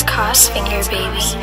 It's Kosfinger, baby. It's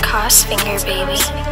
Kosfinger, baby.